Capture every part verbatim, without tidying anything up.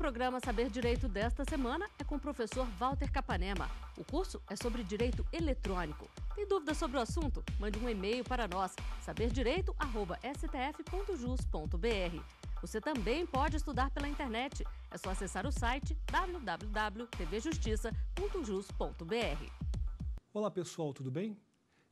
programa Saber Direito desta semana é com o professor Walter Capanema. O curso é sobre direito eletrônico. Tem dúvidas sobre o assunto? Mande um e-mail para nós, saber direito arroba s t f ponto jus ponto b r. Você também pode estudar pela internet. É só acessar o site w w w ponto t v justiça ponto jus ponto b r. Olá pessoal, tudo bem?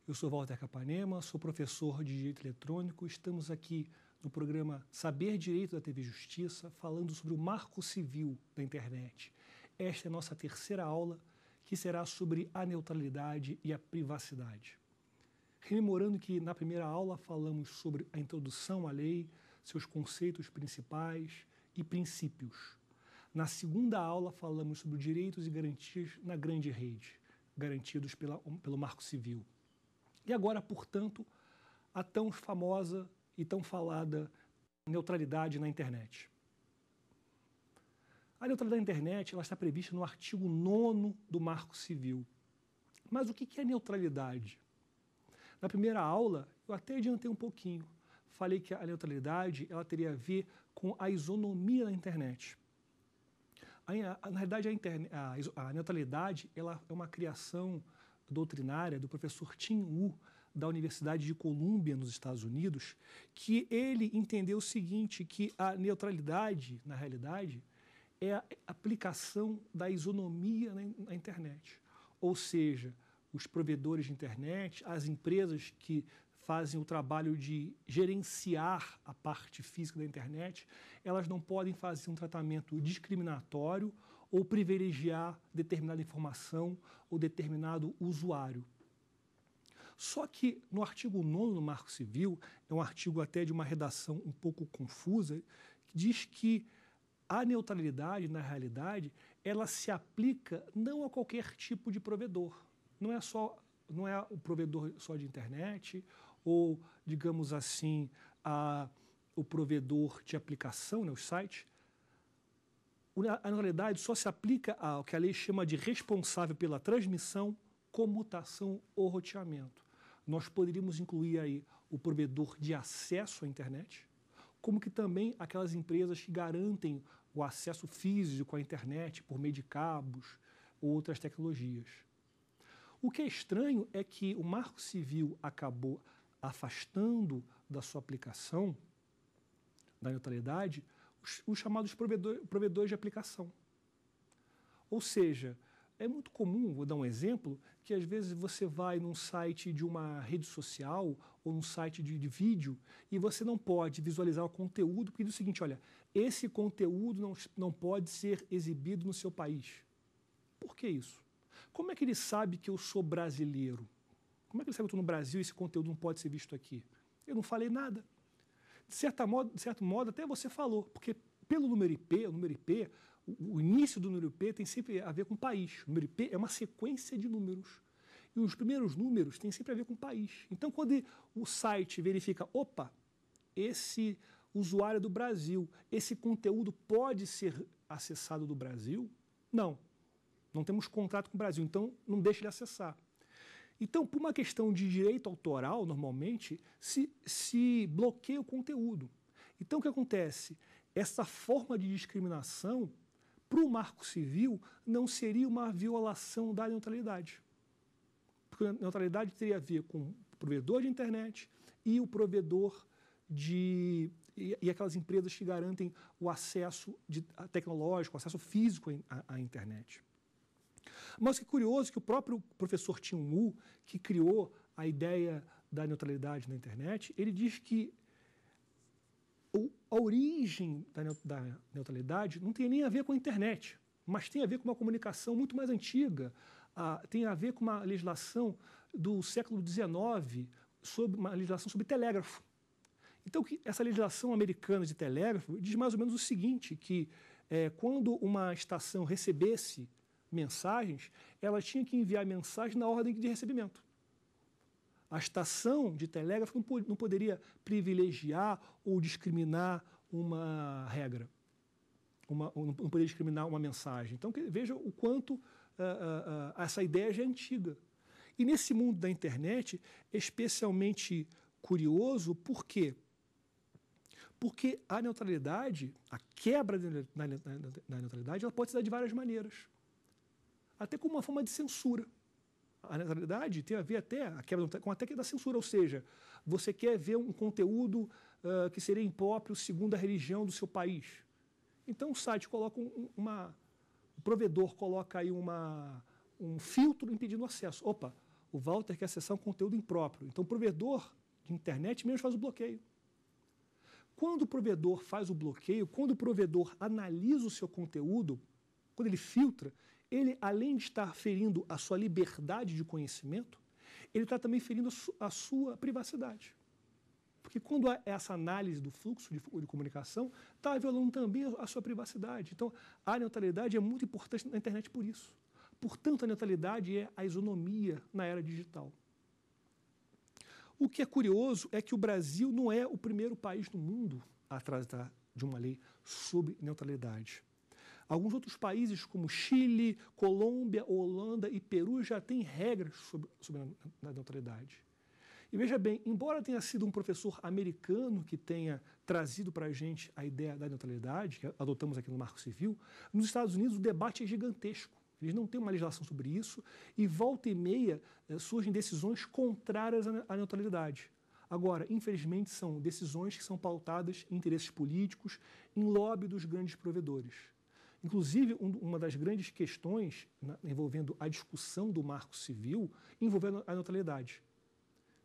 Eu sou Walter Capanema, sou professor de Direito Eletrônico. Estamos aqui no programa Saber Direito da T V Justiça, falando sobre o Marco Civil da Internet. Esta é a nossa terceira aula, que será sobre a neutralidade e a privacidade. Rememorando que na primeira aula falamos sobre a introdução à lei, seus conceitos principais e princípios. Na segunda aula, falamos sobre direitos e garantias na grande rede, garantidos pela, pelo Marco Civil. E agora, portanto, a tão famosa e tão falada neutralidade na internet. A neutralidade da internet ela está prevista no artigo nono do Marco Civil. Mas o que é neutralidade? Na primeira aula, eu até adiantei um pouquinho. Falei que a neutralidade ela teria a ver com a isonomia da internet. A, na realidade, a, interne, a, a neutralidade ela é uma criação doutrinária do professor Tim Wu, da Universidade de Columbia, nos Estados Unidos, que ele entendeu o seguinte, que a neutralidade, na realidade, é a aplicação da isonomia na, na internet. Ou seja, os provedores de internet, as empresas que fazem o trabalho de gerenciar a parte física da internet, elas não podem fazer um tratamento discriminatório ou privilegiar determinada informação ou determinado usuário. Só que no artigo nono do Marco Civil, é um artigo até de uma redação um pouco confusa, que diz que a neutralidade, na realidade, ela se aplica não a qualquer tipo de provedor, não é só não é o provedor só de internet ou, digamos assim, a, o provedor de aplicação, né, os sites. A neutralidade só se aplica ao que a lei chama de responsável pela transmissão, comutação ou roteamento. Nós poderíamos incluir aí o provedor de acesso à internet, como que também aquelas empresas que garantem o acesso físico à internet por meio de cabos ou outras tecnologias. O que é estranho é que o Marco Civil acabou afastando da sua aplicação, da neutralidade, os, os chamados provedor, provedores de aplicação. Ou seja, é muito comum, vou dar um exemplo, que às vezes você vai num site de uma rede social ou num site de, de vídeo e você não pode visualizar o conteúdo, porque diz o seguinte, olha, esse conteúdo não, não pode ser exibido no seu país. Por que isso? Como é que ele sabe que eu sou brasileiro? Como é que ele sabe que eu estou no Brasil e esse conteúdo não pode ser visto aqui? Eu não falei nada. De, certa modo, de certo modo, até você falou, porque pelo número I P, o número I P, o, o início do número I P tem sempre a ver com o país. O número I P é uma sequência de números. E os primeiros números têm sempre a ver com o país. Então, quando o site verifica, opa, esse usuário do Brasil, esse conteúdo pode ser acessado do Brasil? Não. Não temos contrato com o Brasil, então não deixa ele acessar. Então, por uma questão de direito autoral, normalmente, se, se bloqueia o conteúdo. Então, o que acontece? Essa forma de discriminação, para o Marco Civil, não seria uma violação da neutralidade. Porque a neutralidade teria a ver com o provedor de internet e o provedor de... E, e aquelas empresas que garantem o acesso de, a tecnológico, o acesso físico à, à internet. Mas que curioso que o próprio professor Tim Wu, que criou a ideia da neutralidade na internet, ele diz que a origem da neutralidade não tem nem a ver com a internet, mas tem a ver com uma comunicação muito mais antiga, tem a ver com uma legislação do século dezenove, uma legislação sobre telégrafo. Então, essa legislação americana de telégrafo diz mais ou menos o seguinte, que é, quando uma estação recebesse mensagens, ela tinha que enviar mensagem na ordem de recebimento. A estação de telégrafo não poderia privilegiar ou discriminar uma regra, uma, não poderia discriminar uma mensagem. Então, veja o quanto uh, uh, uh, essa ideia já é antiga. E nesse mundo da internet, é especialmente curioso, por quê? Porque a neutralidade, a quebra da neutralidade, ela pode se dar de várias maneiras. Até como uma forma de censura. A neutralidade tem a ver até a quebra, com até que da censura, ou seja, você quer ver um conteúdo uh, que seria impróprio segundo a religião do seu país. Então o site coloca um, uma, o provedor coloca aí uma, um filtro impedindo o acesso. Opa, o Walter quer acessar um conteúdo impróprio. Então o provedor de internet mesmo faz o bloqueio. Quando o provedor faz o bloqueio, quando o provedor analisa o seu conteúdo, quando ele filtra, ele, além de estar ferindo a sua liberdade de conhecimento, ele está também ferindo a, su a sua privacidade. Porque quando há essa análise do fluxo de, de comunicação, está violando também a sua privacidade. Então, a neutralidade é muito importante na internet por isso. Portanto, a neutralidade é a isonomia na era digital. O que é curioso é que o Brasil não é o primeiro país no mundo a tratar de uma lei sobre neutralidade. Alguns outros países, como Chile, Colômbia, Holanda e Peru, já têm regras sobre, sobre a neutralidade. E veja bem, embora tenha sido um professor americano que tenha trazido para a gente a ideia da neutralidade, que adotamos aqui no Marco Civil, nos Estados Unidos o debate é gigantesco. Eles não têm uma legislação sobre isso e volta e meia surgem decisões contrárias à neutralidade. Agora, infelizmente, são decisões que são pautadas em interesses políticos, em lobby dos grandes provedores. Inclusive, um, uma das grandes questões na, envolvendo a discussão do Marco Civil envolvendo a neutralidade.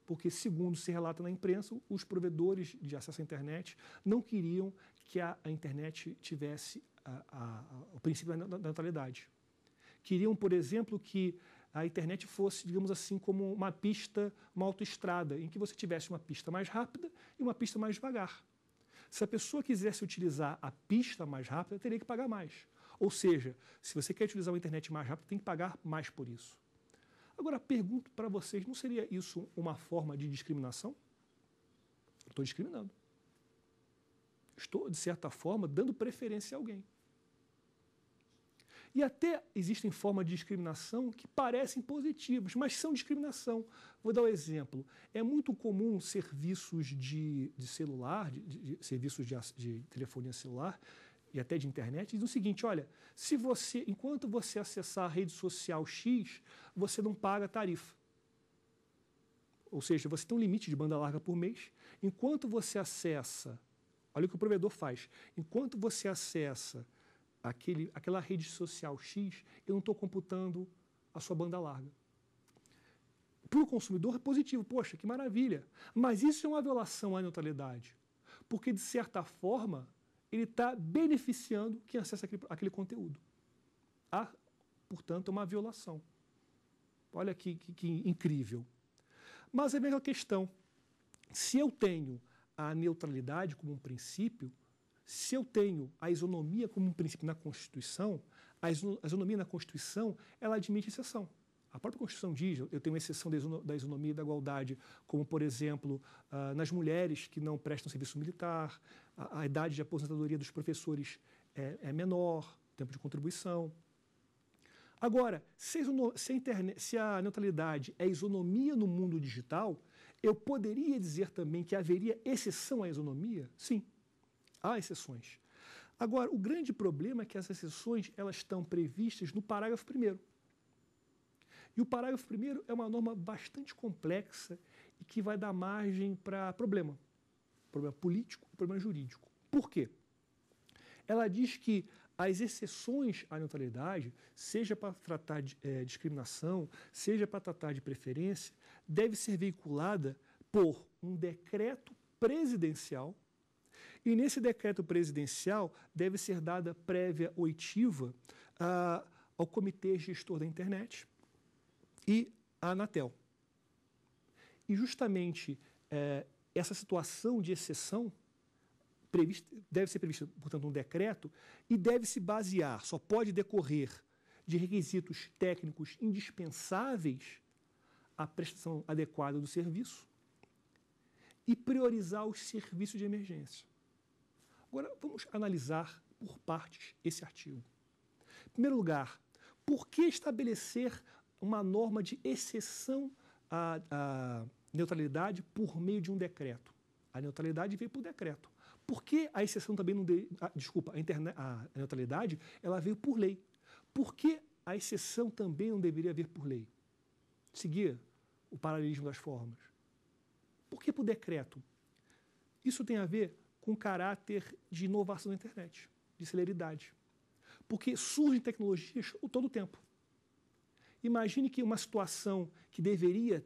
Porque, segundo se relata na imprensa, os provedores de acesso à internet não queriam que a, a internet tivesse a, a, a, o princípio da neutralidade. Queriam, por exemplo, que a internet fosse, digamos assim, como uma pista, uma autoestrada, em que você tivesse uma pista mais rápida e uma pista mais devagar. Se a pessoa quisesse utilizar a pista mais rápida, teria que pagar mais. Ou seja, se você quer utilizar uma internet mais rápida, tem que pagar mais por isso. Agora, pergunto para vocês, não seria isso uma forma de discriminação? Eu estou discriminando. Estou, de certa forma, dando preferência a alguém. E até existem formas de discriminação que parecem positivas, mas são discriminação. Vou dar um exemplo. É muito comum serviços de, de celular, de, de, de, serviços de, de telefonia celular e até de internet, dizem o seguinte, olha, se você, enquanto você acessar a rede social X, você não paga tarifa. Ou seja, você tem um limite de banda larga por mês. Enquanto você acessa, olha o que o provedor faz, enquanto você acessa Aquele, aquela rede social X, eu não estou computando a sua banda larga. Para o consumidor é positivo, poxa, que maravilha. Mas isso é uma violação à neutralidade, porque, de certa forma, ele está beneficiando quem acessa aquele, aquele conteúdo. Há, portanto, uma violação. Olha que, que, que incrível. Mas é mesmo a questão, se eu tenho a neutralidade como um princípio, se eu tenho a isonomia como um princípio na Constituição, a isonomia na Constituição, ela admite exceção. A própria Constituição diz, eu tenho exceção da isonomia e da igualdade, como, por exemplo, nas mulheres que não prestam serviço militar, a idade de aposentadoria dos professores é menor, tempo de contribuição. Agora, se a neutralidade é isonomia no mundo digital, eu poderia dizer também que haveria exceção à isonomia? Sim. Há exceções. Agora, o grande problema é que essas exceções elas estão previstas no parágrafo primeiro. E o parágrafo primeiro é uma norma bastante complexa e que vai dar margem para problema. Problema político e problema jurídico. Por quê? Ela diz que as exceções à neutralidade, seja para tratar de eh, discriminação, seja para tratar de preferência, deve ser veiculada por um decreto presidencial. E nesse decreto presidencial deve ser dada prévia oitiva ah, ao Comitê Gestor da Internet e à Anatel. E justamente eh, essa situação de exceção prevista, deve ser prevista, portanto, um decreto e deve se basear, só pode decorrer de requisitos técnicos indispensáveis à prestação adequada do serviço, e priorizar os serviços de emergência. Agora, vamos analisar por partes esse artigo. Em primeiro lugar, por que estabelecer uma norma de exceção à, à neutralidade por meio de um decreto? A neutralidade veio por decreto. Por que a exceção também não... De, a, desculpa, a, interna, a neutralidade, ela veio por lei. Por que a exceção também não deveria vir por lei? Seguir o paralelismo das formas. Por que por decreto? Isso tem a ver com o caráter de inovação da internet, de celeridade. Porque surgem tecnologias o todo o tempo. Imagine que uma situação que deveria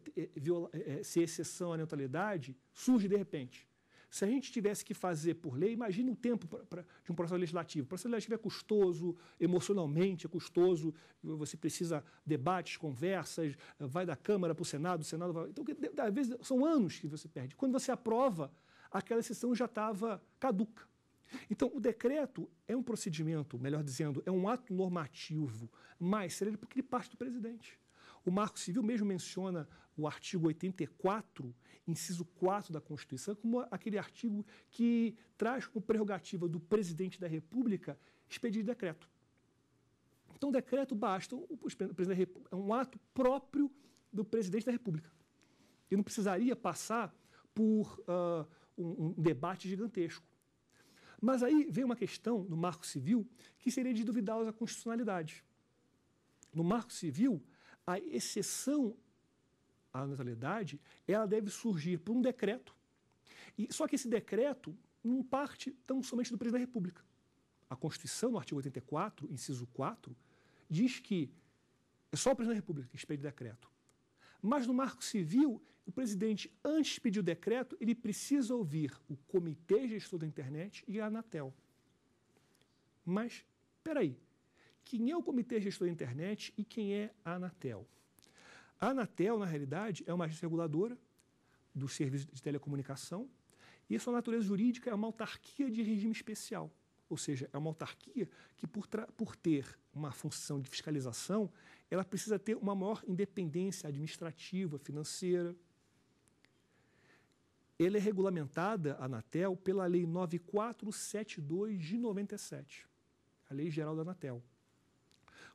ser exceção à neutralidade surge de repente. Se a gente tivesse que fazer por lei, imagine o tempo pra, pra, de um processo legislativo. O processo legislativo é custoso, emocionalmente é custoso, você precisa debates, conversas, vai da Câmara para o Senado, o Senado vai... Então, às vezes, são anos que você perde. Quando você aprova, aquela exceção já estava caduca. Então, o decreto é um procedimento, melhor dizendo, é um ato normativo, mais celeridade porque ele parte do presidente. O Marco Civil mesmo menciona o artigo oitenta e quatro, inciso quatro da Constituição, como aquele artigo que traz como prerrogativa do presidente da República expedir decreto. Então, decreto basta, o presidente da República, é um ato próprio do presidente da República. Ele não precisaria passar por uh, um, um debate gigantesco. Mas aí vem uma questão no Marco Civil que seria de duvidosa constitucionalidade. No Marco Civil, a exceção à neutralidade, ela deve surgir por um decreto. E, só que esse decreto não parte tão somente do presidente da República. A Constituição, no artigo oitenta e quatro, inciso quatro, diz que é só o presidente da República que expede decreto. Mas no Marco Civil, o presidente, antes de pedir o decreto, ele precisa ouvir o Comitê Gestor da Internet e a Anatel. Mas, espera aí, quem é o Comitê Gestor da Internet e quem é a Anatel? A Anatel, na realidade, é uma agência reguladora do serviço de telecomunicação e a sua natureza jurídica é uma autarquia de regime especial. Ou seja, é uma autarquia que, por, por ter uma função de fiscalização, ela precisa ter uma maior independência administrativa, financeira. Ela é regulamentada, a Anatel, pela Lei nove mil quatrocentos e setenta e dois de noventa e sete, a Lei Geral da Anatel.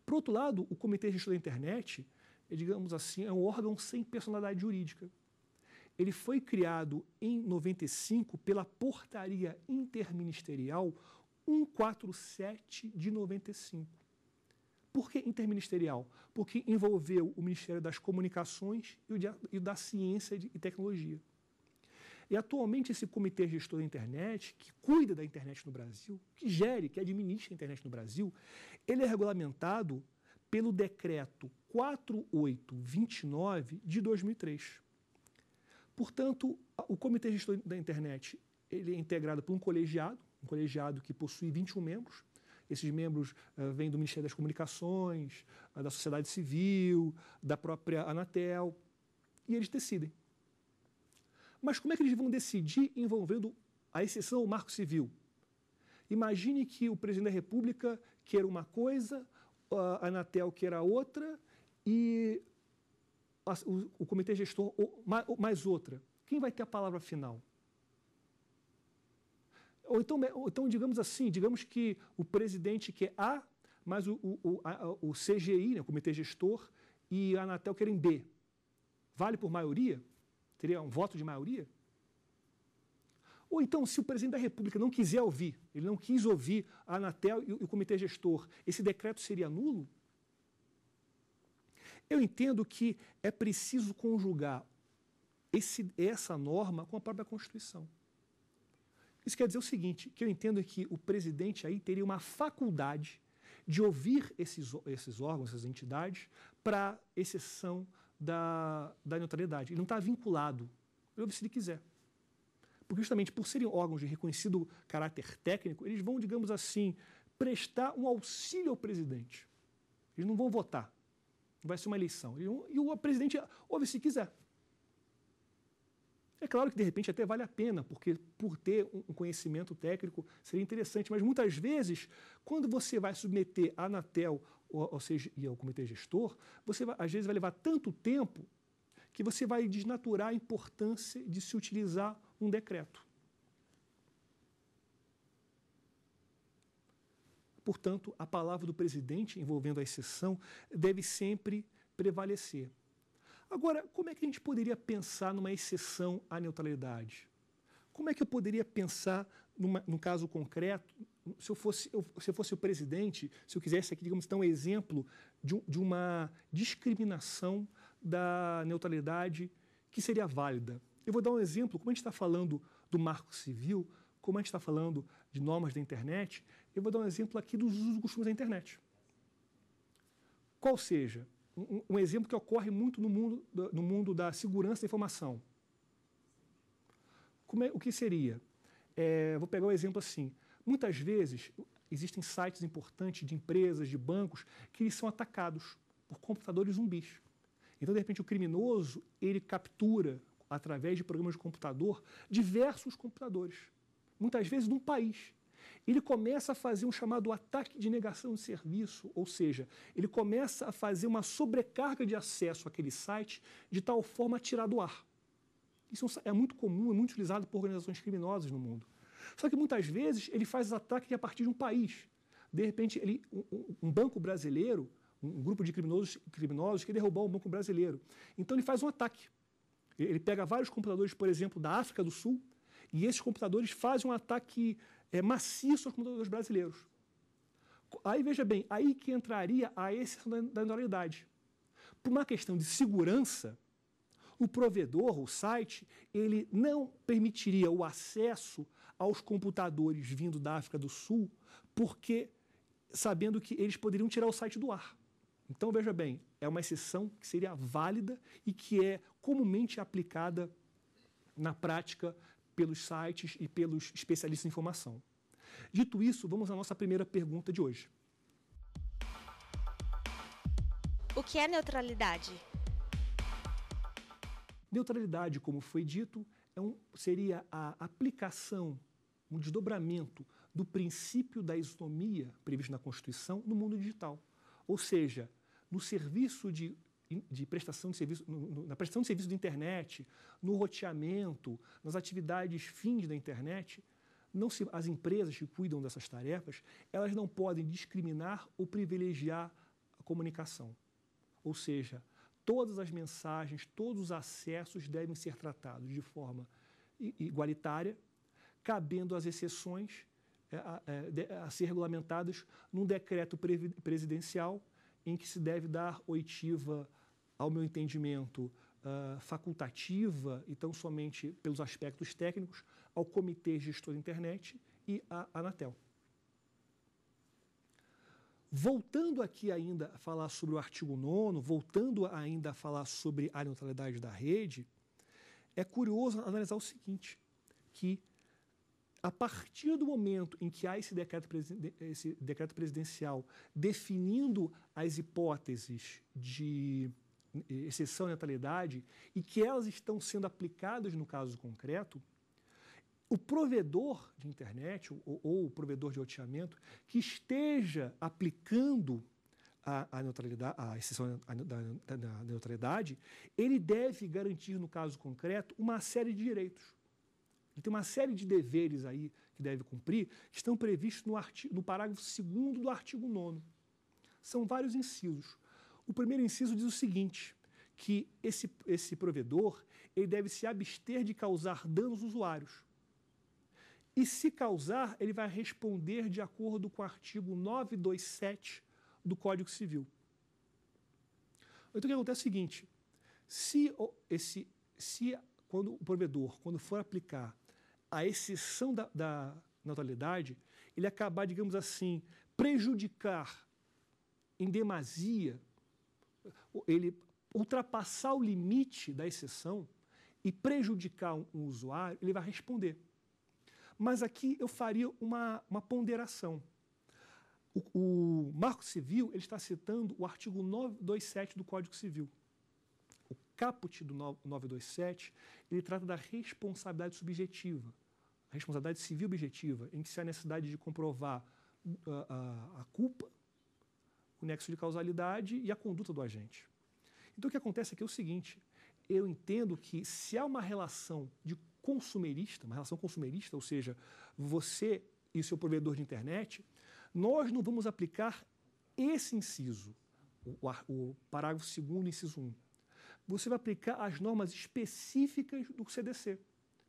Por outro lado, o Comitê Gestor da Internet, é, digamos assim, é um órgão sem personalidade jurídica. Ele foi criado em noventa e cinco pela Portaria Interministerial cento e quarenta e sete de noventa e cinco. Por que interministerial? Porque envolveu o Ministério das Comunicações e o, de, e o da Ciência e Tecnologia. E atualmente esse Comitê Gestor da Internet, que cuida da internet no Brasil, que gere, que administra a internet no Brasil, ele é regulamentado pelo Decreto quatro mil oitocentos e vinte e nove de dois mil e três. Portanto, o Comitê Gestor da Internet ele é integrado por um colegiado, um colegiado que possui vinte e um membros. Esses membros uh, vêm do Ministério das Comunicações, uh, da sociedade civil, da própria Anatel, e eles decidem. Mas como é que eles vão decidir envolvendo a exceção ao Marco Civil? Imagine que o presidente da República queira uma coisa, a Anatel queira outra e a, o, o comitê gestor ou, mais, ou mais outra. Quem vai ter a palavra final? Ou então, ou então, digamos assim, digamos que o presidente quer A, mas o, o, a, o C G I, né, o Comitê Gestor, e a Anatel querem B. Vale por maioria? Teria um voto de maioria? Ou então, se o presidente da República não quiser ouvir, ele não quis ouvir a Anatel e o, e o Comitê Gestor, esse decreto seria nulo? Eu entendo que é preciso conjugar esse, essa norma com a própria Constituição. Isso quer dizer o seguinte, que eu entendo que o presidente aí teria uma faculdade de ouvir esses, esses órgãos, essas entidades, para exceção da, da neutralidade. Ele não está vinculado, ele ouve se ele quiser. Porque justamente por serem órgãos de reconhecido caráter técnico, eles vão, digamos assim, prestar um auxílio ao presidente. Eles não vão votar, não vai ser uma eleição. Vão, e o presidente ouve se quiser. É claro que, de repente, até vale a pena, porque por ter um conhecimento técnico seria interessante, mas muitas vezes, quando você vai submeter a Anatel ou, ou seja, e ao Comitê Gestor, você vai, às vezes vai levar tanto tempo que você vai desnaturar a importância de se utilizar um decreto. Portanto, a palavra do presidente envolvendo a exceção deve sempre prevalecer. Agora, como é que a gente poderia pensar numa exceção à neutralidade? Como é que eu poderia pensar numa, num caso concreto, se eu, fosse, eu, se eu fosse o presidente, se eu quisesse aqui, digamos, dar um exemplo de, de uma discriminação da neutralidade que seria válida? Eu vou dar um exemplo, como a gente está falando do Marco Civil, como a gente está falando de normas da internet, eu vou dar um exemplo aqui dos usos e costumes da internet. Qual seja, um, um exemplo que ocorre muito no mundo, no mundo da segurança da informação. Como é, o que seria? É, vou pegar um exemplo assim. Muitas vezes, existem sites importantes de empresas, de bancos, que eles são atacados por computadores zumbis. Então, de repente, o criminoso, ele captura, através de programas de computador, diversos computadores, muitas vezes num país. Ele começa a fazer um chamado ataque de negação de serviço, ou seja, ele começa a fazer uma sobrecarga de acesso àquele site, de tal forma a tirar do ar. Isso é muito comum, é muito utilizado por organizações criminosas no mundo. Só que muitas vezes ele faz ataque a partir de um país. De repente, ele, um, um banco brasileiro, um grupo de criminosos, criminosos quer derrubar um banco brasileiro. Então, ele faz um ataque. Ele pega vários computadores, por exemplo, da África do Sul, e esses computadores fazem um ataque é, maciço aos computadores brasileiros. Aí, veja bem, aí que entraria a exceção da, da neutralidade. Por uma questão de segurança, o provedor, o site, ele não permitiria o acesso aos computadores vindo da África do Sul, porque sabendo que eles poderiam tirar o site do ar. Então, veja bem, é uma exceção que seria válida e que é comumente aplicada na prática pelos sites e pelos especialistas em informação. Dito isso, vamos à nossa primeira pergunta de hoje. O que é neutralidade? Neutralidade, como foi dito, é um, seria a aplicação, um desdobramento do princípio da isonomia previsto na Constituição no mundo digital. Ou seja, no serviço de, de prestação de serviço, no, na prestação de serviço da internet, no roteamento, nas atividades fins da internet, não se, as empresas que cuidam dessas tarefas, elas não podem discriminar ou privilegiar a comunicação. Ou seja, todas as mensagens, todos os acessos devem ser tratados de forma igualitária, cabendo as exceções a, a, a ser regulamentadas num decreto presidencial em que se deve dar oitiva, ao meu entendimento, uh, facultativa, então somente pelos aspectos técnicos, ao Comitê Gestor da Internet e à Anatel. Voltando aqui ainda a falar sobre o artigo nono, voltando ainda a falar sobre a neutralidade da rede, é curioso analisar o seguinte, que a partir do momento em que há esse decreto, esse decreto presidencial definindo as hipóteses de exceção à neutralidade e que elas estão sendo aplicadas no caso concreto, o provedor de internet ou, ou o provedor de roteamento que esteja aplicando a, a, neutralidade, a exceção da, da, da neutralidade, ele deve garantir, no caso concreto, uma série de direitos. Ele tem uma série de deveres aí que deve cumprir, que estão previstos no, artigo, no parágrafo segundo do artigo nono. São vários incisos. O primeiro inciso diz o seguinte, que esse, esse provedor ele deve se abster de causar danos aos usuários. E, se causar, ele vai responder de acordo com o artigo novecentos e vinte e sete do Código Civil. Então, o que acontece é o seguinte, se, esse, se quando o provedor, quando for aplicar a exceção da, da neutralidade, ele acabar, digamos assim, prejudicar em demasia, ele ultrapassar o limite da exceção e prejudicar um, um usuário, ele vai responder. Mas aqui eu faria uma, uma ponderação. O, o Marco Civil ele está citando o artigo novecentos e vinte e sete do Código Civil. O caput do novecentos e vinte e sete ele trata da responsabilidade subjetiva, a responsabilidade civil objetiva, em que se há necessidade de comprovar a, a, a culpa, o nexo de causalidade e a conduta do agente. Então, o que acontece aqui é o seguinte, eu entendo que se há uma relação de consumerista, uma relação consumerista, ou seja, você e seu provedor de internet, nós não vamos aplicar esse inciso, o, o parágrafo segundo, inciso um. Você vai aplicar as normas específicas do C D C.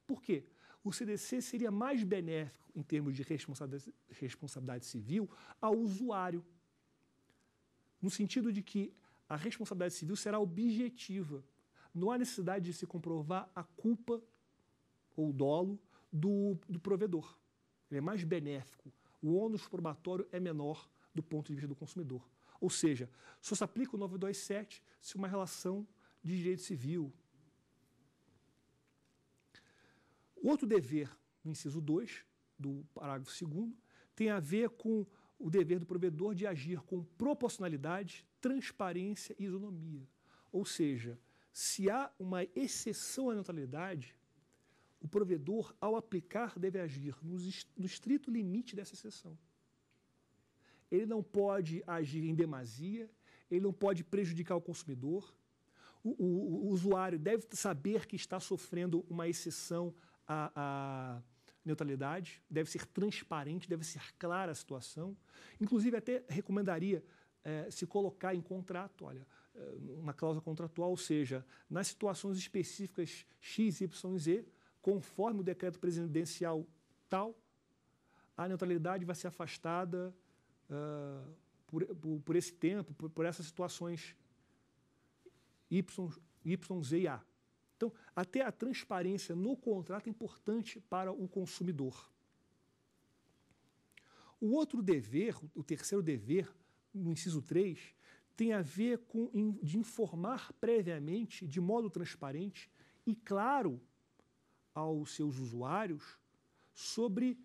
Por quê? o C D C seria mais benéfico, em termos de responsabilidade civil, ao usuário, no sentido de que a responsabilidade civil será objetiva. Não há necessidade de se comprovar a culpa ou dolo do, do provedor. Ele é mais benéfico. O ônus probatório é menor do ponto de vista do consumidor. Ou seja, só se aplica o novecentos e vinte e sete se uma relação de direito civil. Outro dever, no inciso dois, do parágrafo segundo, tem a ver com o dever do provedor de agir com proporcionalidade, transparência e isonomia. Ou seja, se há uma exceção à neutralidade, o provedor, ao aplicar, deve agir no estrito limite dessa exceção. Ele não pode agir em demasia, ele não pode prejudicar o consumidor. O, o, o usuário deve saber que está sofrendo uma exceção à, à neutralidade, deve ser transparente, deve ser clara a situação. Inclusive, até recomendaria eh, se colocar em contrato, olha, uma cláusula contratual, ou seja, nas situações específicas X, Y, Z, conforme o decreto presidencial tal, a neutralidade vai ser afastada uh, por, por, por esse tempo, por, por essas situações Y, Y, Z e A. Então, até a transparência no contrato é importante para o consumidor. O outro dever, o terceiro dever, no inciso três, tem a ver com de informar previamente, de modo transparente e claro aos seus usuários sobre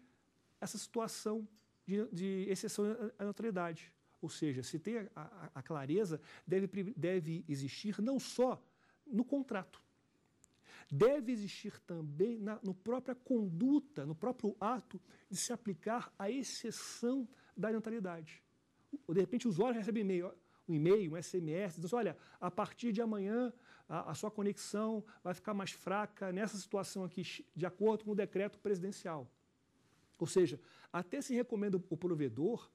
essa situação de, de exceção à neutralidade. Ou seja, se tem a, a, a clareza, deve, deve existir não só no contrato, deve existir também na no própria conduta, no próprio ato de se aplicar a exceção da neutralidade. Ou, de repente, o usuário recebe e-mail, um e-mail, um S M S, diz, olha, a partir de amanhã a, a sua conexão vai ficar mais fraca nessa situação aqui, de acordo com o decreto presidencial. Ou seja, até se recomenda o provedor,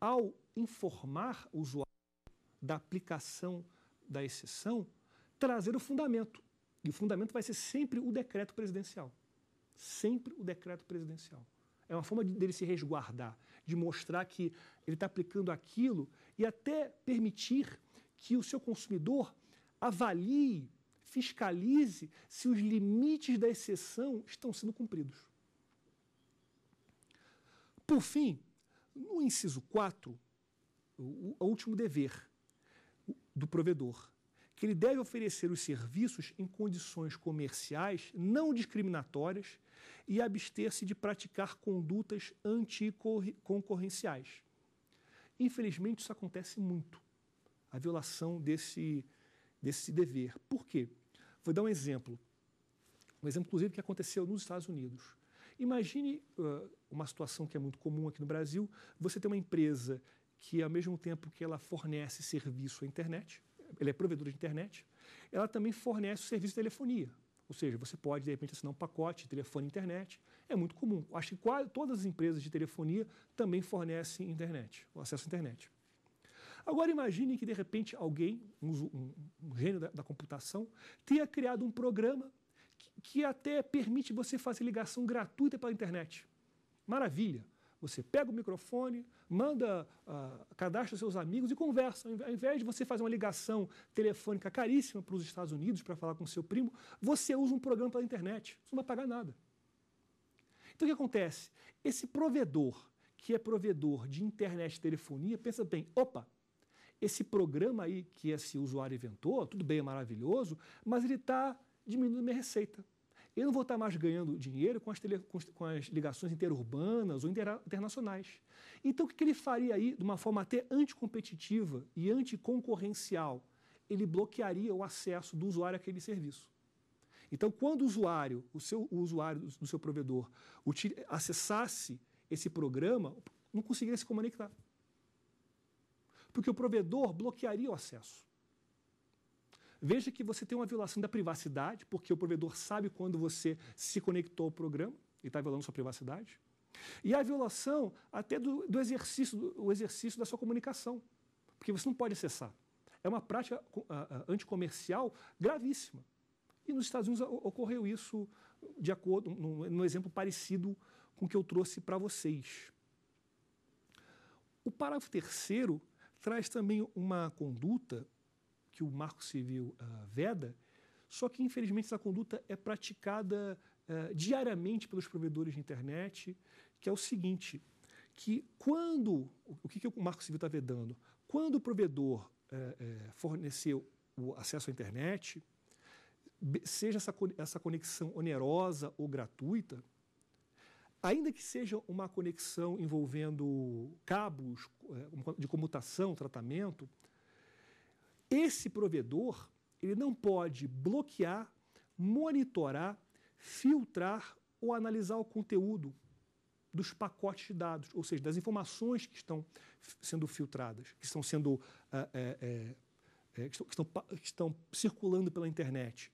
ao informar o usuário da aplicação da exceção, trazer o fundamento. E o fundamento vai ser sempre o decreto presidencial. Sempre o decreto presidencial. É uma forma de, dele se resguardar, de mostrar que ele está aplicando aquilo e até permitir que o seu consumidor avalie, fiscalize se os limites da exceção estão sendo cumpridos. Por fim, no inciso quatro, o, o último dever do provedor, que ele deve oferecer os serviços em condições comerciais não discriminatórias e abster-se de praticar condutas anticoncorrenciais. Infelizmente, isso acontece muito, a violação desse, desse dever. Por quê? Vou dar um exemplo, um exemplo, inclusive, que aconteceu nos Estados Unidos. Imagine uh, uma situação que é muito comum aqui no Brasil, você tem uma empresa que, ao mesmo tempo que ela fornece serviço à internet, ela é provedora de internet, ela também fornece o serviço de telefonia. Ou seja, você pode, de repente, assinar um pacote de telefone e internet. É muito comum. Acho que quase todas as empresas de telefonia também fornecem internet, o acesso à internet. Agora, imagine que, de repente, alguém, um, um, um gênio da, da computação, tenha criado um programa que, que até permite você fazer ligação gratuita pela internet. Maravilha! Você pega o microfone, manda, uh, cadastra seus amigos e conversa. Ao invés de você fazer uma ligação telefônica caríssima para os Estados Unidos para falar com seu primo, você usa um programa pela internet. Você não vai pagar nada. Então, o que acontece? Esse provedor, que é provedor de internet e telefonia, pensa bem, opa, esse programa aí que esse usuário inventou, tudo bem, é maravilhoso, mas ele está diminuindo minha receita. Eu não vou estar mais ganhando dinheiro com as, tele, com, com as ligações interurbanas ou inter, internacionais. Então, o que ele faria aí, de uma forma até anticompetitiva e anticoncorrencial? Ele bloquearia o acesso do usuário àquele serviço. Então, quando o usuário, o, seu, o usuário do seu provedor, util, acessasse esse programa, não conseguiria se comunicar. Porque o provedor bloquearia o acesso. Veja que você tem uma violação da privacidade, porque o provedor sabe quando você se conectou ao programa e está violando sua privacidade. E a violação até do, do exercício, do, o exercício da sua comunicação, porque você não pode acessar. É uma prática uh, uh, anticomercial gravíssima. E nos Estados Unidos ocorreu isso de acordo, num, num exemplo parecido com o que eu trouxe para vocês. O parágrafo terceiro traz também uma conduta que o Marco Civil uh, veda, só que, infelizmente, essa conduta é praticada uh, diariamente pelos provedores de internet, que é o seguinte, que quando, o que, que o Marco Civil está vedando? Quando o provedor uh, uh, forneceu o acesso à internet, seja essa, essa conexão onerosa ou gratuita, ainda que seja uma conexão envolvendo cabos de comutação, tratamento, esse provedor ele não pode bloquear, monitorar, filtrar ou analisar o conteúdo dos pacotes de dados, ou seja, das informações que estão sendo filtradas, que estão sendo é, é, é, que estão, que estão circulando pela internet.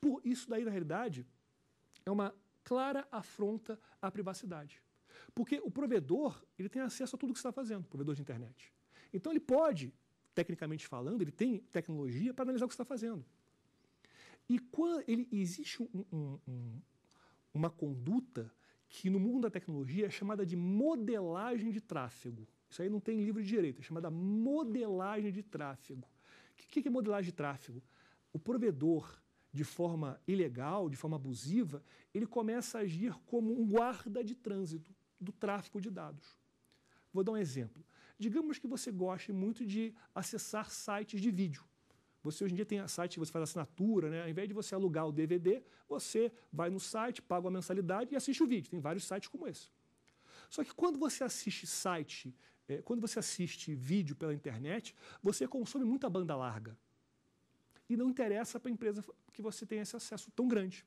Por isso daí, na realidade, é uma clara afronta à privacidade. Porque o provedor, ele tem acesso a tudo que está fazendo, o provedor de internet. Então, ele pode, tecnicamente falando, ele tem tecnologia para analisar o que está fazendo. E quando ele, existe um, um, um, uma conduta que no mundo da tecnologia é chamada de modelagem de tráfego. Isso aí não tem livro de direito, é chamada modelagem de tráfego. O que, que é modelagem de tráfego? O provedor, de forma ilegal, de forma abusiva, ele começa a agir como um guarda de trânsito do tráfego de dados. Vou dar um exemplo. Digamos que você goste muito de acessar sites de vídeo. Você hoje em dia tem site que você faz assinatura, né? Ao invés de você alugar o D V D, você vai no site, paga uma mensalidade e assiste o vídeo. Tem vários sites como esse. Só que quando você assiste site, é, quando você assiste vídeo pela internet, você consome muita banda larga. E não interessa para a empresa que você tenha esse acesso tão grande.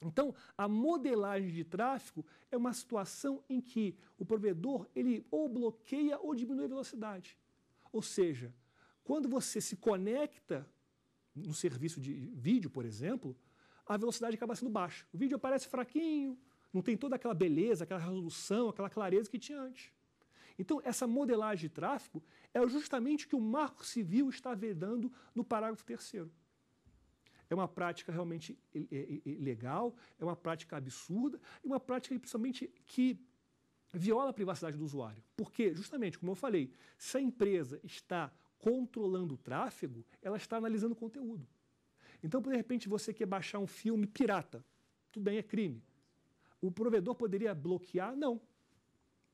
Então, a modelagem de tráfego é uma situação em que o provedor ele ou bloqueia ou diminui a velocidade. Ou seja, quando você se conecta no serviço de vídeo, por exemplo, a velocidade acaba sendo baixa. O vídeo aparece fraquinho, não tem toda aquela beleza, aquela resolução, aquela clareza que tinha antes. Então, essa modelagem de tráfego é justamente o que o Marco Civil está vedando no parágrafo terceiro. É uma prática realmente ilegal, é uma prática absurda, e uma prática principalmente que viola a privacidade do usuário. Porque, justamente, como eu falei, se a empresa está controlando o tráfego, ela está analisando o conteúdo. Então, de repente, você quer baixar um filme pirata, tudo bem, é crime. O provedor poderia bloquear? Não.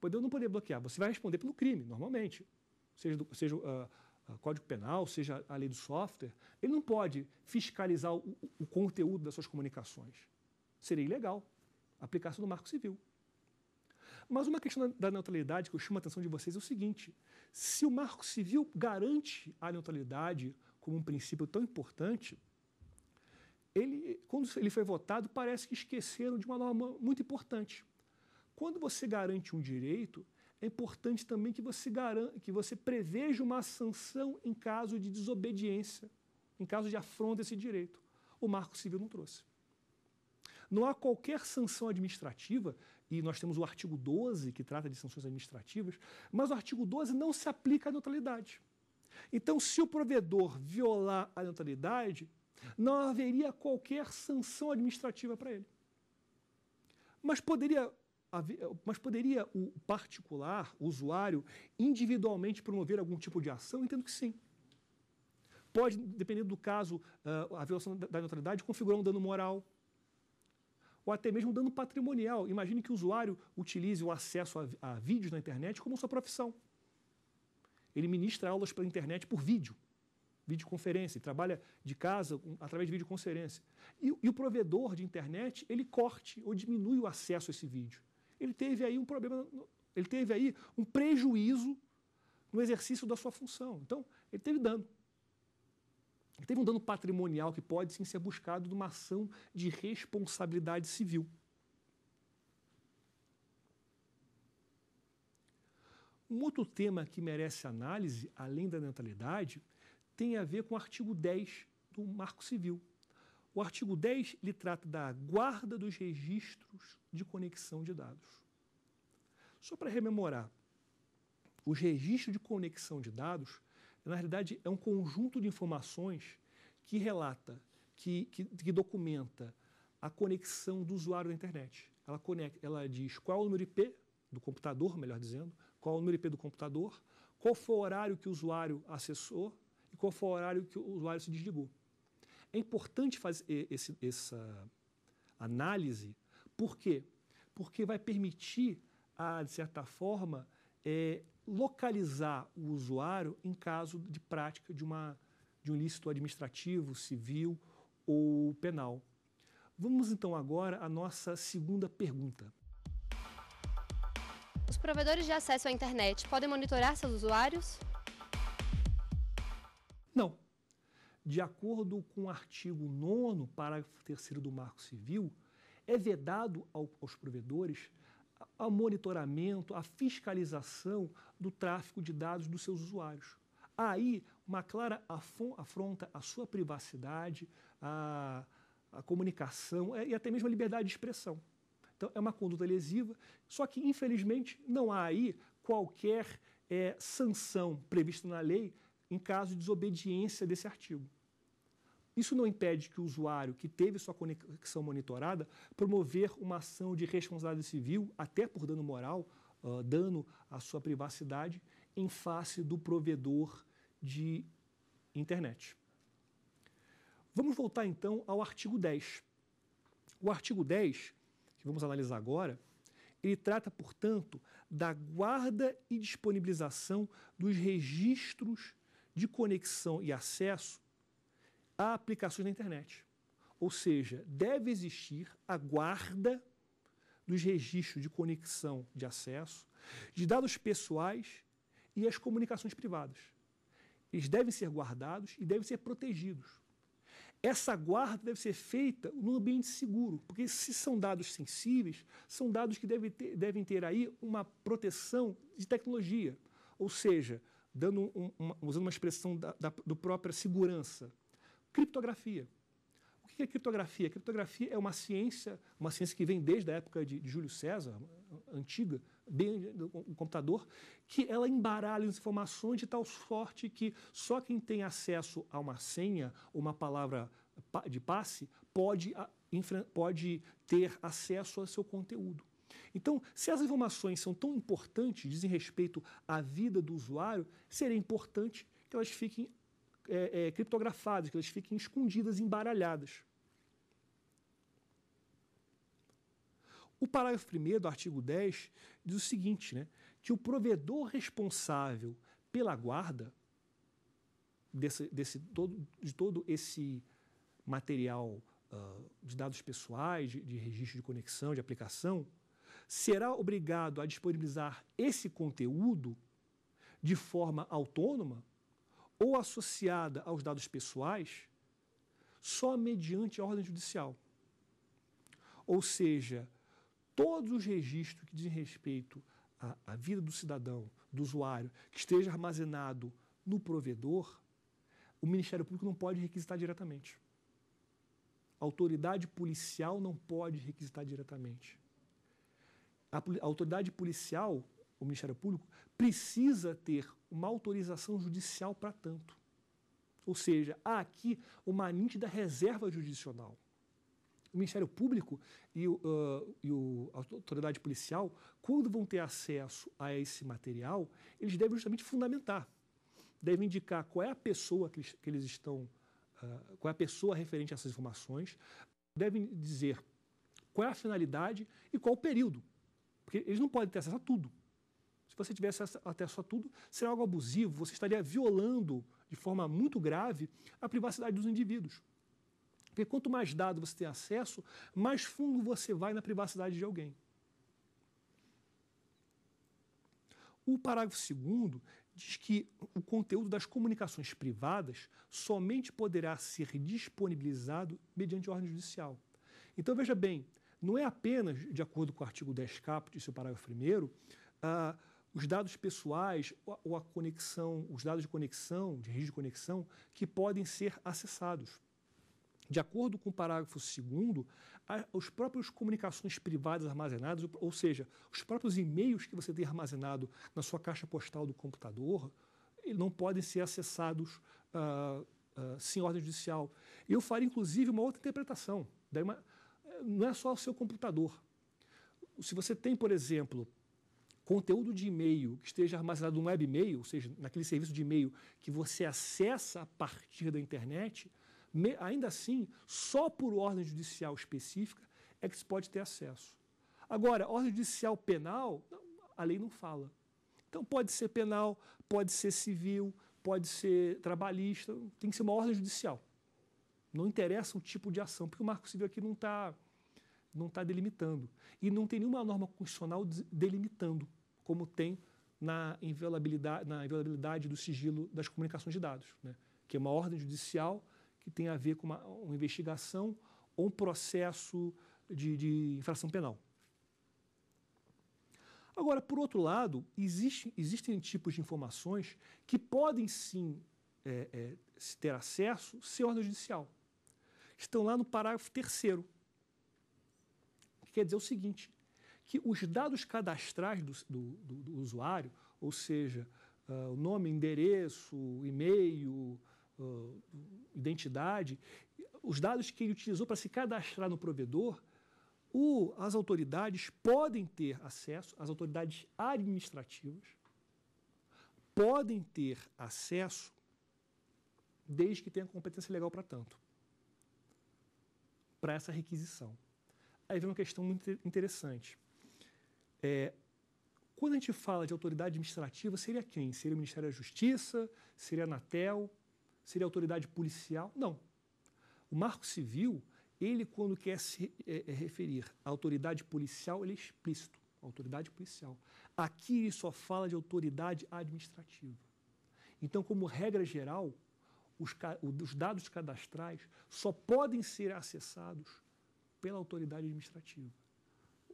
Poder ou não poder bloquear, você vai responder pelo crime, normalmente, seja, do, seja uh, uh, Código Penal, seja a lei do software, ele não pode fiscalizar o, o conteúdo das suas comunicações. Seria ilegal aplicar isso no Marco Civil. Mas uma questão da neutralidade que eu chamo a atenção de vocês é o seguinte, se o Marco Civil garante a neutralidade como um princípio tão importante, ele, quando ele foi votado, parece que esqueceram de uma norma muito importante. Quando você garante um direito, é importante também que você, garante, que você preveja uma sanção em caso de desobediência, em caso de afronta a esse direito. O Marco Civil não trouxe. Não há qualquer sanção administrativa, e nós temos o artigo doze, que trata de sanções administrativas, mas o artigo doze não se aplica à neutralidade. Então, se o provedor violar a neutralidade, não haveria qualquer sanção administrativa para ele. Mas poderia... Mas poderia o particular, o usuário, individualmente promover algum tipo de ação? Entendo que sim. Pode, dependendo do caso, a violação da neutralidade configurar um dano moral ou até mesmo um dano patrimonial. Imagine que o usuário utilize o acesso a, a vídeos na internet como sua profissão. Ele ministra aulas pela internet por vídeo, videoconferência, trabalha de casa através de videoconferência. E, e o provedor de internet, ele corte ou diminui o acesso a esse vídeo. Ele teve aí um problema, ele teve aí um prejuízo no exercício da sua função. Então, ele teve dano. Ele teve um dano patrimonial que pode, sim, ser buscado numa ação de responsabilidade civil. Um outro tema que merece análise, além da neutralidade, tem a ver com o artigo dez do Marco Civil. O artigo dez, ele trata da guarda dos registros de conexão de dados. Só para rememorar, os registros de conexão de dados, na realidade, é um conjunto de informações que relata que, que, que documenta a conexão do usuário da internet. Ela, conecta, ela diz qual é o número I P do computador, melhor dizendo, qual é o número I P do computador, qual foi o horário que o usuário acessou e qual foi o horário que o usuário se desligou. É importante fazer esse, essa análise, por quê? Porque vai permitir, a, de certa forma, é, localizar o usuário em caso de prática de, uma, de um ilícito administrativo, civil ou penal. Vamos, então, agora à nossa segunda pergunta. Os provedores de acesso à internet podem monitorar seus usuários? Não. De acordo com o artigo nono, parágrafo terceiro do Marco Civil, é vedado ao, aos provedores o monitoramento, a fiscalização do tráfego de dados dos seus usuários. Aí, uma clara afronta à sua privacidade, a a comunicação e até mesmo a liberdade de expressão. Então, é uma conduta lesiva, só que, infelizmente, não há aí qualquer é, sanção prevista na lei em caso de desobediência desse artigo. Isso não impede que o usuário que teve sua conexão monitorada promover uma ação de responsabilidade civil, até por dano moral, uh, dano à sua privacidade, em face do provedor de internet. Vamos voltar, então, ao artigo dez. O artigo dez, que vamos analisar agora, ele trata, portanto, da guarda e disponibilização dos registros de conexão e acesso a aplicações na internet. Ou seja, deve existir a guarda dos registros de conexão de acesso, de dados pessoais e as comunicações privadas. Eles devem ser guardados e devem ser protegidos. Essa guarda deve ser feita num ambiente seguro, porque se são dados sensíveis, são dados que devem ter, devem ter aí uma proteção de tecnologia. Ou seja, dando um, uma, usando uma expressão da, da do própria segurança. Criptografia. O que é criptografia? Criptografia é uma ciência, uma ciência que vem desde a época de, de Júlio César, antiga, bem do computador, que ela embaralha as informações de tal sorte que só quem tem acesso a uma senha ou uma palavra de passe pode, pode ter acesso ao seu conteúdo. Então, se as informações são tão importantes, dizem respeito à vida do usuário, seria importante que elas fiquem É, é, criptografadas, que elas fiquem escondidas, embaralhadas. O parágrafo primeiro do artigo dez diz o seguinte, né, que o provedor responsável pela guarda desse, desse, todo, de todo esse material uh, de dados pessoais, de, de registro de conexão, de aplicação, será obrigado a disponibilizar esse conteúdo de forma autônoma ou associada aos dados pessoais, só mediante a ordem judicial. Ou seja, todos os registros que dizem respeito à, à vida do cidadão, do usuário, que esteja armazenado no provedor, o Ministério Público não pode requisitar diretamente. A autoridade policial não pode requisitar diretamente. A, a autoridade policial, o Ministério Público, precisa ter uma autorização judicial para tanto. Ou seja, há aqui uma nítida reserva judicional. O Ministério Público e, o, uh, e o, a autoridade policial, quando vão ter acesso a esse material, eles devem justamente fundamentar, devem indicar qual é a pessoa que eles, que eles estão, uh, qual é a pessoa referente a essas informações, devem dizer qual é a finalidade e qual o período, porque eles não podem ter acesso a tudo. Se você tivesse acesso a tudo, seria algo abusivo, você estaria violando de forma muito grave a privacidade dos indivíduos. Porque quanto mais dados você tem acesso, mais fundo você vai na privacidade de alguém. O parágrafo segundo diz que o conteúdo das comunicações privadas somente poderá ser disponibilizado mediante ordem judicial. Então, veja bem, não é apenas, de acordo com o artigo dez caput e seu parágrafo primeiro, a os dados pessoais ou a conexão, os dados de conexão, de registro de conexão, que podem ser acessados. De acordo com o parágrafo segundo, as próprias comunicações privadas armazenadas, ou seja, os próprios e-mails que você tem armazenado na sua caixa postal do computador, não podem ser acessados uh, uh, sem ordem judicial. Eu faria, inclusive, uma outra interpretação. Daí uma, não é só o seu computador. Se você tem, por exemplo, conteúdo de e-mail que esteja armazenado no web e-mail, ou seja, naquele serviço de e-mail que você acessa a partir da internet, me, ainda assim, só por ordem judicial específica é que se pode ter acesso. Agora, ordem judicial penal, a lei não fala. Então, pode ser penal, pode ser civil, pode ser trabalhista, tem que ser uma ordem judicial. Não interessa o tipo de ação, porque o Marco Civil aqui não está não tá delimitando. E não tem nenhuma norma constitucional delimitando, como tem na inviolabilidade, na inviolabilidade do sigilo das comunicações de dados, né? Que é uma ordem judicial que tem a ver com uma, uma investigação ou um processo de, de infração penal. Agora, por outro lado, existe, existem tipos de informações que podem sim é, é, ter acesso sem ordem judicial. Estão lá no parágrafo terceiro, que quer dizer o seguinte, que os dados cadastrais do, do, do usuário, ou seja, uh, nome, endereço, e-mail, uh, identidade, os dados que ele utilizou para se cadastrar no provedor, o, as autoridades podem ter acesso, as autoridades administrativas podem ter acesso desde que tenha competência legal para tanto, para essa requisição. Aí vem uma questão muito interessante. É, quando a gente fala de autoridade administrativa, seria quem? Seria o Ministério da Justiça? Seria a Anatel? Seria a autoridade policial? Não. O Marco Civil, ele, quando quer se é, é, referir à autoridade policial, ele é explícito, autoridade policial. Aqui ele só fala de autoridade administrativa. Então, como regra geral, os, os dados cadastrais só podem ser acessados pela autoridade administrativa.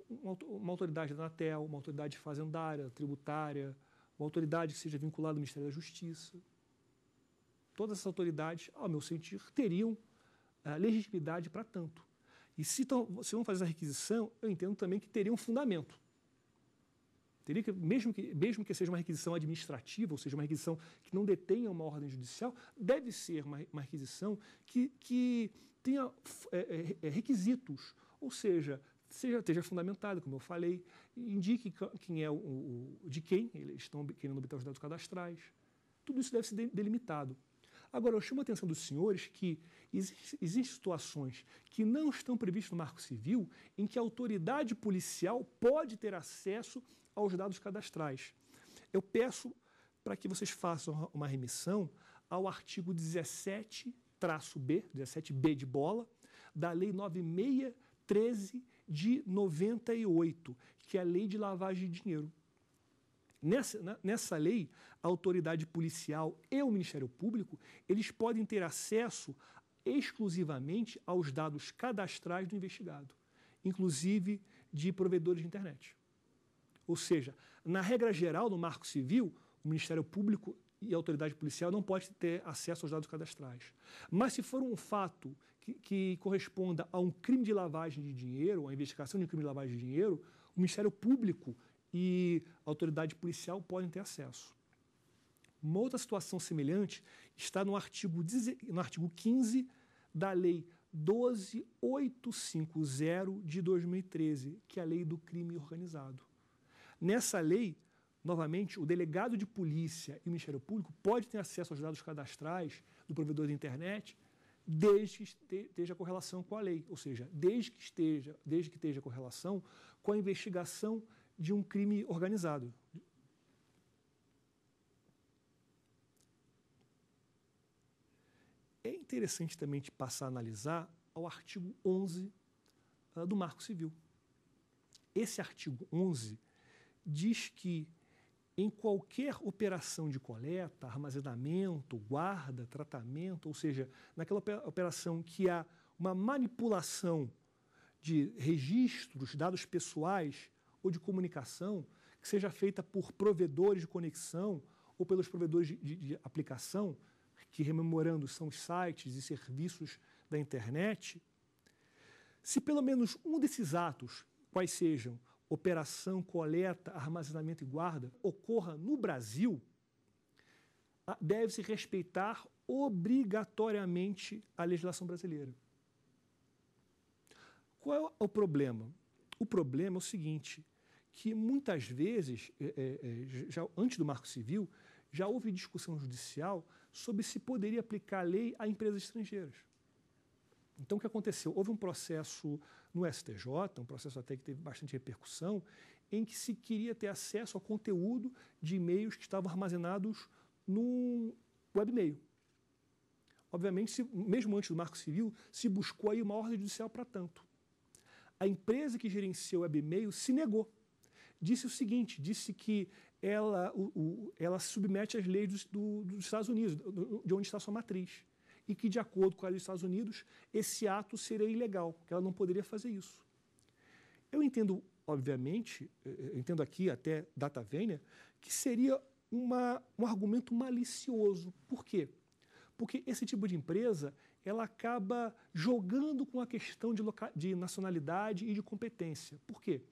Uma, uma autoridade da Anatel, uma autoridade fazendária, tributária, uma autoridade que seja vinculada ao Ministério da Justiça. Todas essas autoridades, ao meu sentir, teriam a legitimidade para tanto. E se, se vão fazer a requisição, eu entendo também que teria um fundamento. Teria que, mesmo que, mesmo que seja uma requisição administrativa, ou seja, uma requisição que não detenha uma ordem judicial, deve ser uma, uma requisição que, que tenha é, é, requisitos, ou seja, seja, esteja fundamentada, como eu falei, indique quem é o, o, de quem eles estão querendo obter os dados cadastrais. Tudo isso deve ser delimitado. Agora, eu chamo a atenção dos senhores que existe, existem situações que não estão previstas no Marco Civil em que a autoridade policial pode ter acesso aos dados cadastrais. Eu peço para que vocês façam uma remissão ao artigo dezessete traço B, dezessete B de bola, da Lei nove mil seiscentos e treze de noventa e oito, que é a Lei de Lavagem de Dinheiro. Nessa, nessa lei, a autoridade policial e o Ministério Público, eles podem ter acesso exclusivamente aos dados cadastrais do investigado, inclusive de provedores de internet. Ou seja, na regra geral, no Marco Civil, o Ministério Público e a autoridade policial não pode ter acesso aos dados cadastrais. Mas se for um fato que, que corresponda a um crime de lavagem de dinheiro, a investigação de um crime de lavagem de dinheiro, o Ministério Público e a autoridade policial podem ter acesso. Uma outra situação semelhante está no artigo, no artigo quinze da Lei doze mil oitocentos e cinquenta de dois mil e treze, que é a lei do crime organizado. Nessa lei, novamente, o delegado de polícia e o Ministério Público pode ter acesso aos dados cadastrais do provedor de internet desde que esteja correlação com a lei, ou seja, desde que esteja, desde que esteja correlação com a investigação de um crime organizado. É interessante também de passar a analisar o artigo onze uh, do Marco Civil. Esse artigo onze diz que em qualquer operação de coleta, armazenamento, guarda, tratamento, ou seja, naquela operação que há uma manipulação de registros, dados pessoais, ou de comunicação, que seja feita por provedores de conexão ou pelos provedores de, de, de aplicação, que, rememorando, são os sites e serviços da internet, se pelo menos um desses atos, quais sejam operação, coleta, armazenamento e guarda, ocorra no Brasil, deve-se respeitar obrigatoriamente a legislação brasileira. Qual é o problema? O problema é o seguinte, que muitas vezes, é, é, já, antes do Marco Civil, já houve discussão judicial sobre se poderia aplicar a lei a empresas estrangeiras. Então, o que aconteceu? Houve um processo no S T J, um processo até que teve bastante repercussão, em que se queria ter acesso ao conteúdo de e-mails que estavam armazenados num webmail. Obviamente, se, mesmo antes do Marco Civil, se buscou aí uma ordem judicial para tanto. A empresa que gerencia o webmail se negou. Disse o seguinte, disse que ela, o, o, ela se submete às leis do, do, dos Estados Unidos, do, de onde está sua matriz, e que, de acordo com a lei dos Estados Unidos, esse ato seria ilegal, que ela não poderia fazer isso. Eu entendo, obviamente, eu entendo aqui até data vênia, que seria uma, um argumento malicioso. Por quê? Porque esse tipo de empresa, ela acaba jogando com a questão de, loca... de nacionalidade e de competência. Por quê?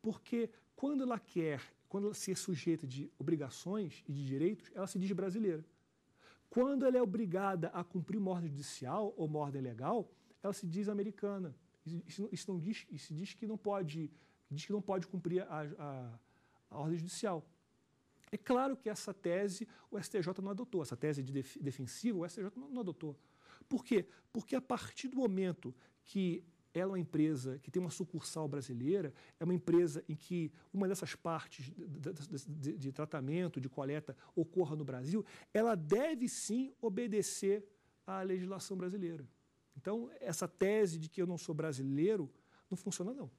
Porque quando ela quer, quando ela se é sujeita de obrigações e de direitos, ela se diz brasileira. Quando ela é obrigada a cumprir uma ordem judicial ou uma ordem legal, ela se diz americana. Isso, isso não diz, isso diz que não pode, diz que não pode cumprir a, a, a ordem judicial. É claro que essa tese o S T J não adotou, essa tese de def, defensiva o S T J não, não adotou. Por quê? Porque a partir do momento que ela é uma empresa que tem uma sucursal brasileira, é uma empresa em que uma dessas partes de, de, de tratamento, de coleta, ocorra no Brasil, ela deve sim obedecer à legislação brasileira. Então, essa tese de que eu não sou brasileiro não funciona, não.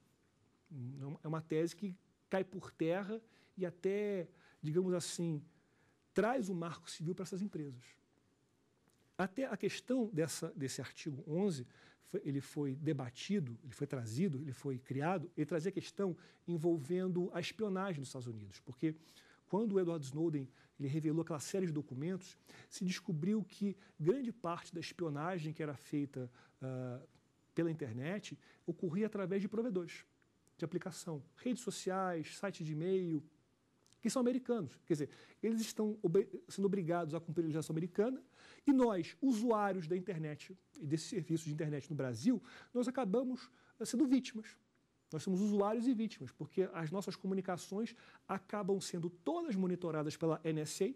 É uma tese que cai por terra e até, digamos assim, traz o Marco Civil para essas empresas. Até a questão dessa, desse artigo onze, foi, ele foi debatido, ele foi trazido, ele foi criado, ele trazia a questão envolvendo a espionagem dos Estados Unidos, porque quando o Edward Snowden ele revelou aquela série de documentos, se descobriu que grande parte da espionagem que era feita uh, pela internet ocorria através de provedores de aplicação, redes sociais, sites de e-mail, que são americanos. Quer dizer, eles estão ob- sendo obrigados a cumprir a legislação americana e nós, usuários da internet e desse serviço de internet no Brasil, nós acabamos sendo vítimas. Nós somos usuários e vítimas, porque as nossas comunicações acabam sendo todas monitoradas pela N S A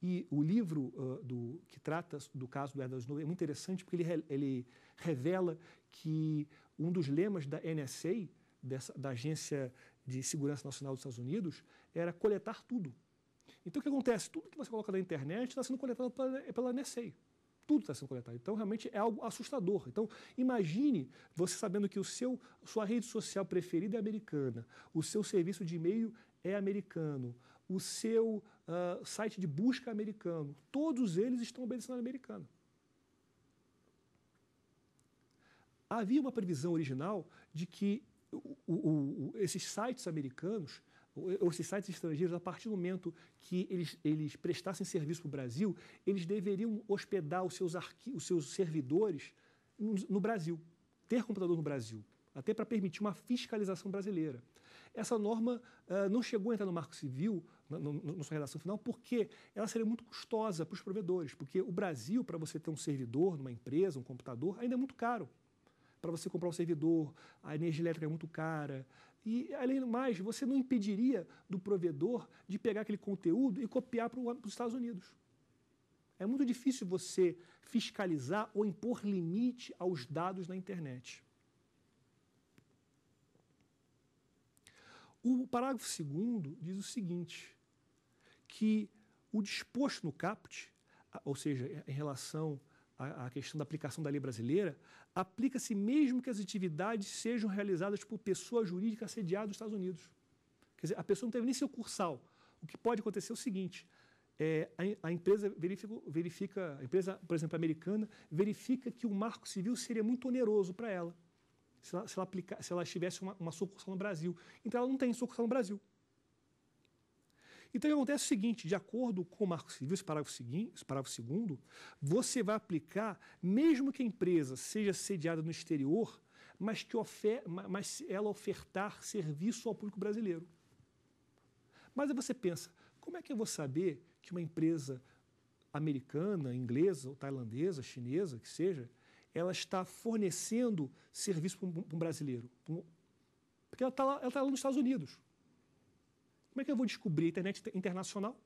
e o livro uh, do, que trata do caso do Edward Snowden é muito interessante porque ele, ele revela que um dos lemas da N S A, dessa, da Agência de Segurança Nacional dos Estados Unidos, era coletar tudo. Então, o que acontece? Tudo que você coloca na internet está sendo coletado pela, pela N S A. Tudo está sendo coletado. Então, realmente, é algo assustador. Então, imagine você sabendo que o seu, sua rede social preferida é americana, o seu serviço de e-mail é americano, o seu uh, site de busca é americano. Todos eles estão obedecendo à americana. Havia uma previsão original de que O, o, o, esses sites americanos, ou esses sites estrangeiros, a partir do momento que eles, eles prestassem serviço para o Brasil, eles deveriam hospedar os seus, arqui, os seus servidores no, no Brasil, ter computador no Brasil, até para permitir uma fiscalização brasileira. Essa norma uh, não chegou a entrar no Marco Civil, na, na, na sua redação final, porque ela seria muito custosa para os provedores, porque o Brasil, para você ter um servidor numa empresa, um computador, ainda é muito caro. Para você comprar um servidor, a energia elétrica é muito cara. E, além do mais, você não impediria do provedor de pegar aquele conteúdo e copiar para os Estados Unidos. É muito difícil você fiscalizar ou impor limite aos dados na internet. O parágrafo segundo diz o seguinte, que o disposto no caput, ou seja, em relação a questão da aplicação da lei brasileira, aplica-se mesmo que as atividades sejam realizadas por pessoa jurídica sediada nos Estados Unidos. Quer dizer, a pessoa não teve nem seu cursal. O que pode acontecer é o seguinte, é, a, a empresa verifica, verifica, a empresa, por exemplo, americana, verifica que o Marco Civil seria muito oneroso para ela, se ela, se ela, aplicar, se ela tivesse uma, uma sucursal no Brasil. Então, ela não tem sucursal no Brasil. Então, acontece o seguinte, de acordo com o Marco Civil, esse parágrafo seguinte, esse parágrafo segundo, você vai aplicar, mesmo que a empresa seja sediada no exterior, mas que ofer, mas ela ofertar serviço ao público brasileiro. Mas aí você pensa, como é que eu vou saber que uma empresa americana, inglesa, ou tailandesa, chinesa, que seja, ela está fornecendo serviço para um, para um brasileiro. Porque ela está lá, ela está lá nos Estados Unidos. Como é que eu vou descobrir a internet internacional?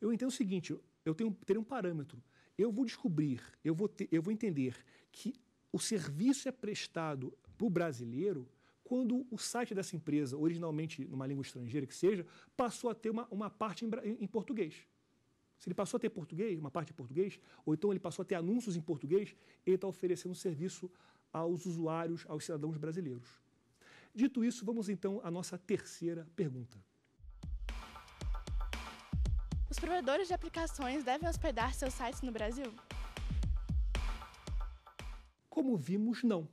Eu entendo o seguinte, eu tenho, tenho um parâmetro. Eu vou descobrir, eu vou, ter, eu vou entender que o serviço é prestado para o brasileiro quando o site dessa empresa, originalmente numa língua estrangeira que seja, passou a ter uma, uma parte em, em português. Se ele passou a ter português, uma parte em português, ou então ele passou a ter anúncios em português, ele está oferecendo serviço aos usuários, aos cidadãos brasileiros. Dito isso, vamos então à nossa terceira pergunta. Os provedores de aplicações devem hospedar seus sites no Brasil? Como vimos, não.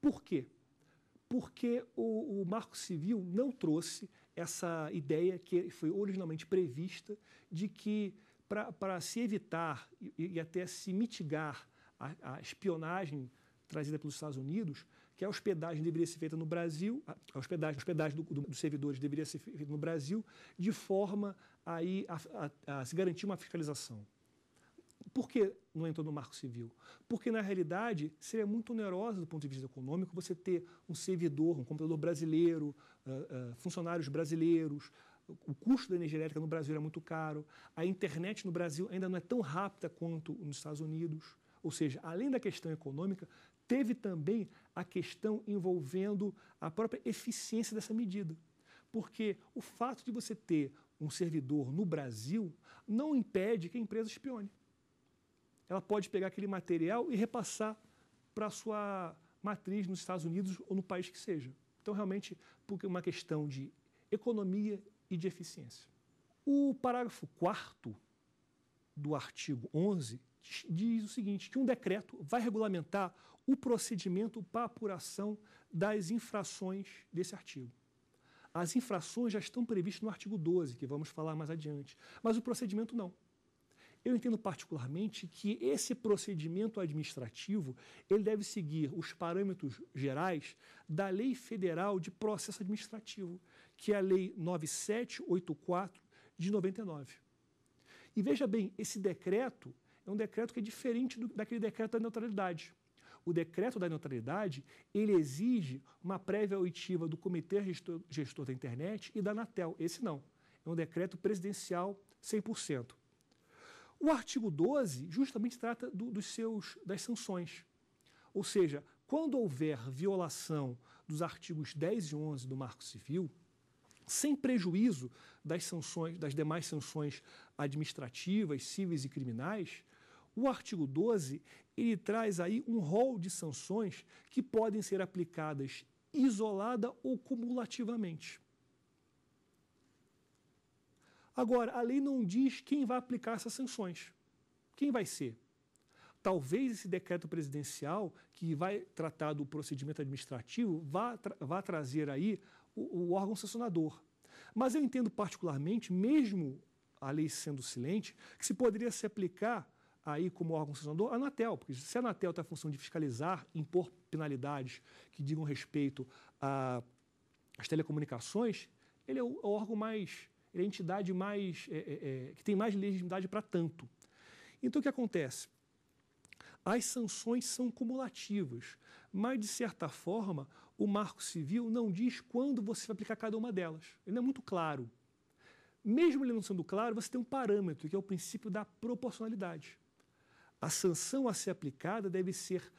Por quê? Porque o, o Marco Civil não trouxe essa ideia que foi originalmente prevista de que, para se evitar e, e até se mitigar a, a espionagem trazida pelos Estados Unidos, que a hospedagem deveria ser feita no Brasil, a hospedagem, a hospedagem do, do, dos servidores deveria ser feita no Brasil, de forma a, a, a se garantir uma fiscalização. Por que não entrou no Marco Civil? Porque, na realidade, seria muito onerosa do ponto de vista econômico você ter um servidor, um computador brasileiro, uh, uh, funcionários brasileiros, o custo da energia elétrica no Brasil é muito caro, a internet no Brasil ainda não é tão rápida quanto nos Estados Unidos. Ou seja, além da questão econômica, teve também a questão envolvendo a própria eficiência dessa medida. Porque o fato de você ter um servidor no Brasil não impede que a empresa espione. Ela pode pegar aquele material e repassar para a sua matriz nos Estados Unidos ou no país que seja. Então, realmente, porque é uma questão de economia e de eficiência. O parágrafo quarto do artigo onze diz o seguinte, que um decreto vai regulamentar o procedimento para apuração das infrações desse artigo. As infrações já estão previstas no artigo doze, que vamos falar mais adiante, mas o procedimento não. Eu entendo particularmente que esse procedimento administrativo ele deve seguir os parâmetros gerais da Lei Federal de Processo Administrativo, que é a Lei nove sete oito quatro de noventa e nove. E veja bem, esse decreto é um decreto que é diferente do, daquele decreto da neutralidade. O decreto da neutralidade, ele exige uma prévia oitiva do Comitê Gestor, Gestor da Internet e da Anatel. Esse não. É um decreto presidencial cem por cento. O artigo doze justamente trata do, dos seus, das sanções. Ou seja, quando houver violação dos artigos dez e onze do Marco Civil, sem prejuízo das sanções, das demais sanções administrativas, cíveis e criminais, o artigo doze ele traz aí um rol de sanções que podem ser aplicadas isolada ou cumulativamente. Agora, a lei não diz quem vai aplicar essas sanções. Quem vai ser? Talvez esse decreto presidencial, que vai tratar do procedimento administrativo, vá, tra vá trazer aí o, o órgão sancionador. Mas eu entendo particularmente, mesmo a lei sendo silente, que se poderia se aplicar aí como órgão sancionador a Anatel, porque se a Anatel tem a função de fiscalizar, impor penalidades que digam respeito às telecomunicações, ele é o, o órgão mais... Ele é a entidade mais, é, é, é, que tem mais legitimidade para tanto. Então, o que acontece? As sanções são cumulativas, mas, de certa forma, o Marco Civil não diz quando você vai aplicar cada uma delas. Ele não é muito claro. Mesmo ele não sendo claro, você tem um parâmetro, que é o princípio da proporcionalidade. A sanção a ser aplicada deve ser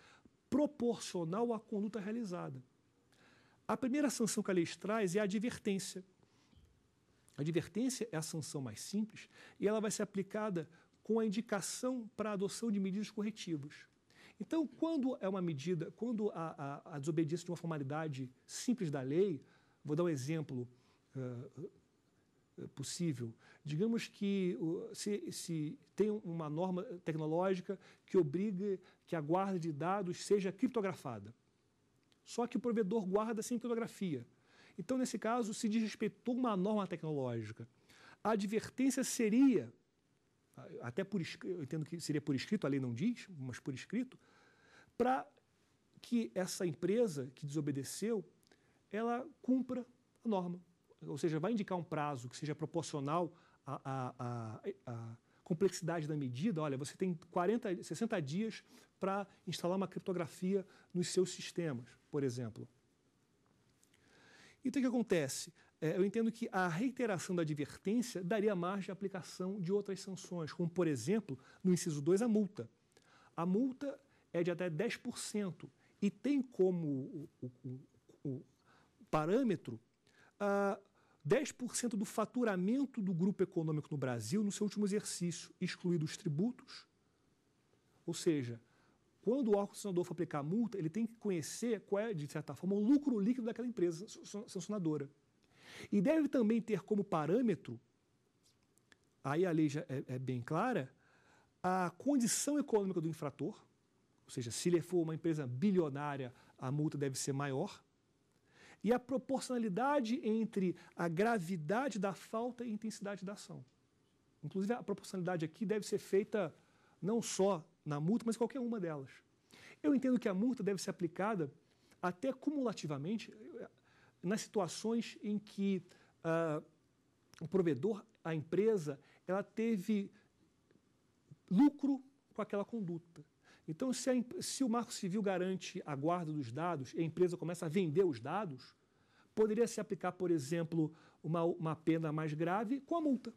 proporcional à conduta realizada. A primeira sanção que a lei traz é a advertência. A advertência é a sanção mais simples e ela vai ser aplicada com a indicação para a adoção de medidas corretivas. Então, quando é uma medida, quando a, a, a desobediência de uma formalidade simples da lei, vou dar um exemplo uh, possível, digamos que uh, se, se tem uma norma tecnológica que obriga que a guarda de dados seja criptografada, só que o provedor guarda sem criptografia. Então, nesse caso, se desrespeitou uma norma tecnológica. A advertência seria, até por eu entendo que seria por escrito, a lei não diz, mas por escrito, para que essa empresa que desobedeceu, ela cumpra a norma. Ou seja, vai indicar um prazo que seja proporcional à, à, à, à complexidade da medida, olha, você tem quarenta, sessenta dias para instalar uma criptografia nos seus sistemas, por exemplo. Então, o que acontece? É, eu entendo que a reiteração da advertência daria margem à aplicação de outras sanções, como, por exemplo, no inciso dois, a multa. A multa é de até dez por cento e tem como o, o, o, o parâmetro ah, dez por cento do faturamento do grupo econômico no Brasil no seu último exercício, excluídos os tributos. Ou seja, quando o sancionador for aplicar a multa, ele tem que conhecer qual é, de certa forma, o lucro líquido daquela empresa sancionadora. E deve também ter como parâmetro, aí a lei já é, é bem clara, a condição econômica do infrator, ou seja, se ele for uma empresa bilionária, a multa deve ser maior, e a proporcionalidade entre a gravidade da falta e a intensidade da ação. Inclusive, a proporcionalidade aqui deve ser feita não só na multa, mas qualquer uma delas. Eu entendo que a multa deve ser aplicada até cumulativamente nas situações em que ah, o provedor, a empresa, ela teve lucro com aquela conduta. Então, se, a, se o Marco Civil garante a guarda dos dados e a empresa começa a vender os dados, poderia se aplicar, por exemplo, uma, uma pena mais grave com a multa.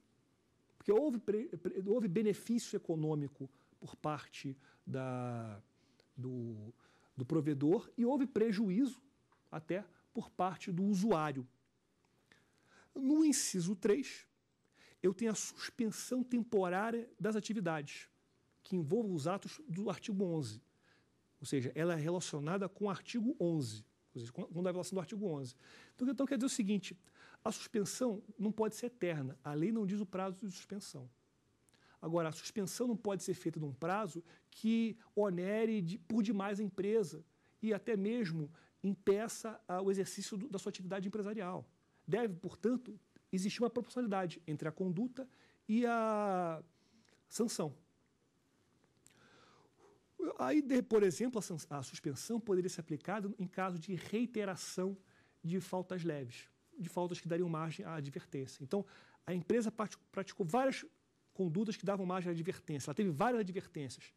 Porque houve, pre, houve benefício econômico por parte da, do, do provedor e houve prejuízo até por parte do usuário. No inciso três, eu tenho a suspensão temporária das atividades, que envolvam os atos do artigo onze. Ou seja, ela é relacionada com o artigo onze, ou seja, com a violação do artigo onze. Então, então, quer dizer o seguinte, a suspensão não pode ser eterna, a lei não diz o prazo de suspensão. Agora, a suspensão não pode ser feita num prazo que onere de, por demais a empresa e até mesmo impeça ah, o exercício do, da sua atividade empresarial. Deve, portanto, existir uma proporcionalidade entre a conduta e a sanção. Aí, de, por exemplo, a, a suspensão poderia ser aplicada em caso de reiteração de faltas leves, de faltas que dariam margem à advertência. Então, a empresa praticou várias condutas que davam margem à advertência, ela teve várias advertências.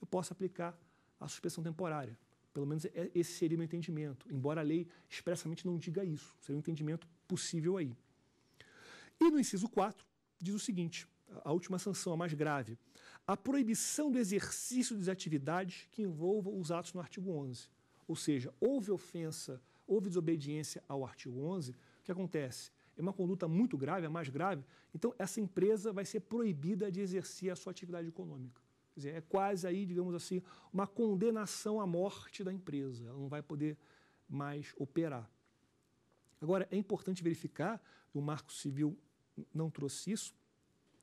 Eu posso aplicar a suspensão temporária. Pelo menos esse seria o meu entendimento, embora a lei expressamente não diga isso. Seria um entendimento possível aí. E no inciso quatro, diz o seguinte, a última sanção, a mais grave, a proibição do exercício de atividades que envolvam os atos no artigo onze. Ou seja, houve ofensa, houve desobediência ao artigo onze, o que acontece? É uma conduta muito grave, é mais grave, então essa empresa vai ser proibida de exercer a sua atividade econômica. Quer dizer, é quase aí, digamos assim, uma condenação à morte da empresa. Ela não vai poder mais operar. Agora, é importante verificar, o Marco Civil não trouxe isso,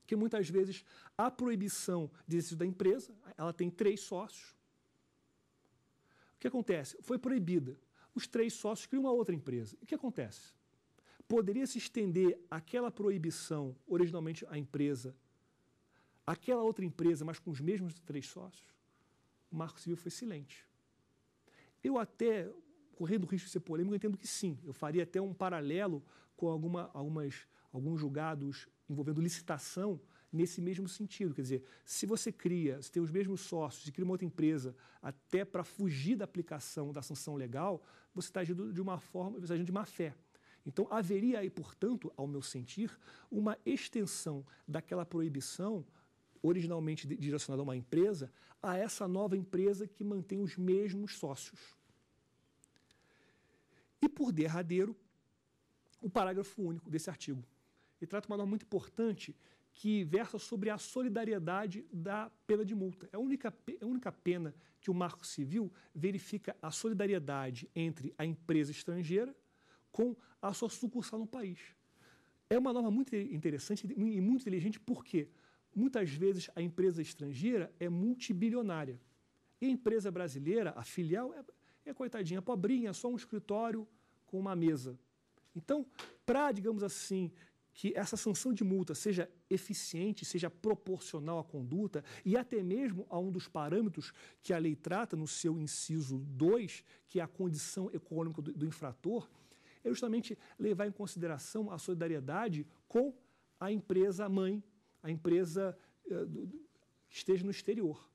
que muitas vezes a proibição de exercício da empresa, ela tem três sócios. O que acontece? Foi proibida. Os três sócios criam uma outra empresa. O que acontece? Poderia se estender aquela proibição originalmente à empresa aquela outra empresa, mas com os mesmos três sócios? O Marco Civil foi silente. Eu até, correndo o risco de ser polêmico, eu entendo que sim. Eu faria até um paralelo com alguma, algumas, alguns julgados envolvendo licitação nesse mesmo sentido. Quer dizer, se você cria, se tem os mesmos sócios e cria uma outra empresa até para fugir da aplicação da sanção legal, você está agindo de uma forma, você está agindo de má fé. Então, haveria aí, portanto, ao meu sentir, uma extensão daquela proibição originalmente direcionada a uma empresa, a essa nova empresa que mantém os mesmos sócios. E, por derradeiro, o parágrafo único desse artigo. Ele trata uma norma muito importante que versa sobre a solidariedade da pena de multa. É a única, a única pena que o Marco Civil verifica a solidariedade entre a empresa estrangeira com a sua sucursal no país. É uma norma muito interessante e muito inteligente, por quê? Muitas vezes a empresa estrangeira é multibilionária. E a empresa brasileira, a filial, é, é coitadinha, pobrinha, só um escritório com uma mesa. Então, para, digamos assim, que essa sanção de multa seja eficiente, seja proporcional à conduta e até mesmo a um dos parâmetros que a lei trata no seu inciso dois, que é a condição econômica do, do infrator, é justamente levar em consideração a solidariedade com a empresa mãe, a empresa é, do, do, esteja no exterior.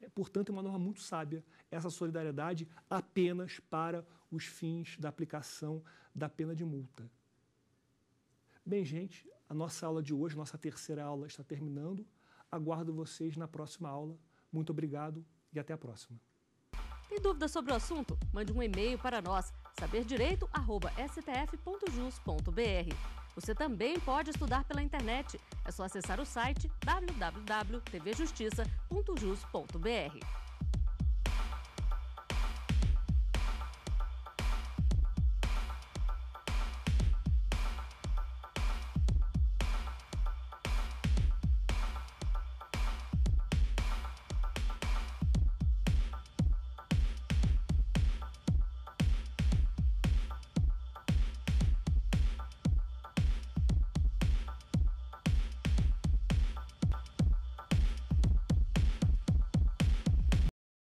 É, portanto, é uma norma muito sábia, essa solidariedade apenas para os fins da aplicação da pena de multa. Bem, gente, a nossa aula de hoje, nossa terceira aula, está terminando. Aguardo vocês na próxima aula. Muito obrigado e até a próxima. Tem dúvidas sobre o assunto? Mande um e-mail para nós, saber direito arroba s t f ponto jus ponto b r. Você também pode estudar pela internet. É só acessar o site w w w ponto t v justiça ponto jus ponto b r.